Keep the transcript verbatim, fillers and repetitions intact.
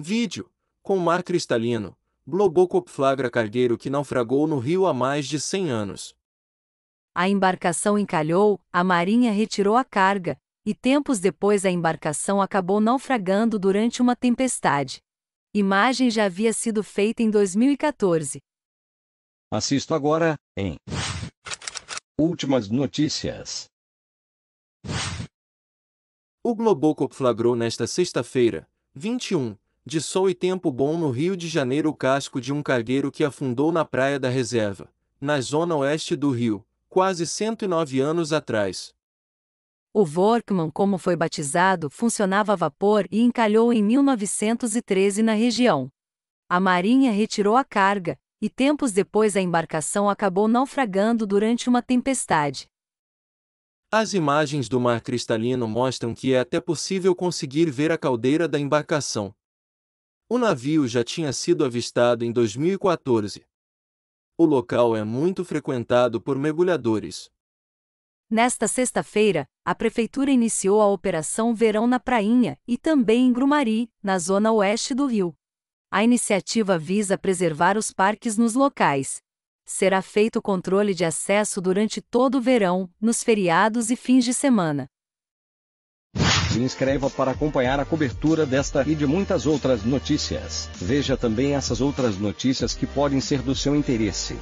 Vídeo. Com Mar Cristalino, Globocop flagra cargueiro que naufragou no Rio há mais de cem anos. A embarcação encalhou, a Marinha retirou a carga, e tempos depois a embarcação acabou naufragando durante uma tempestade. Imagem já havia sido feita em dois mil e quatorze. Assisto agora, em Últimas Notícias. O Globocop flagrou nesta sexta-feira, vinte e um, de sol e tempo bom no Rio de Janeiro, o casco de um cargueiro que afundou na Praia da Reserva, na zona oeste do Rio, quase cento e nove anos atrás. O Workman, como foi batizado, funcionava a vapor e encalhou em mil novecentos e treze na região. A Marinha retirou a carga, e tempos depois a embarcação acabou naufragando durante uma tempestade. As imagens do Mar Cristalino mostram que é até possível conseguir ver a caldeira da embarcação. O navio já tinha sido avistado em dois mil e quatorze. O local é muito frequentado por mergulhadores. Nesta sexta-feira, a Prefeitura iniciou a Operação Verão na Prainha e também em Grumari, na zona oeste do Rio. A iniciativa visa preservar os parques nos locais. Será feito o controle de acesso durante todo o verão, nos feriados e fins de semana. Se inscreva para acompanhar a cobertura desta e de muitas outras notícias. Veja também essas outras notícias que podem ser do seu interesse.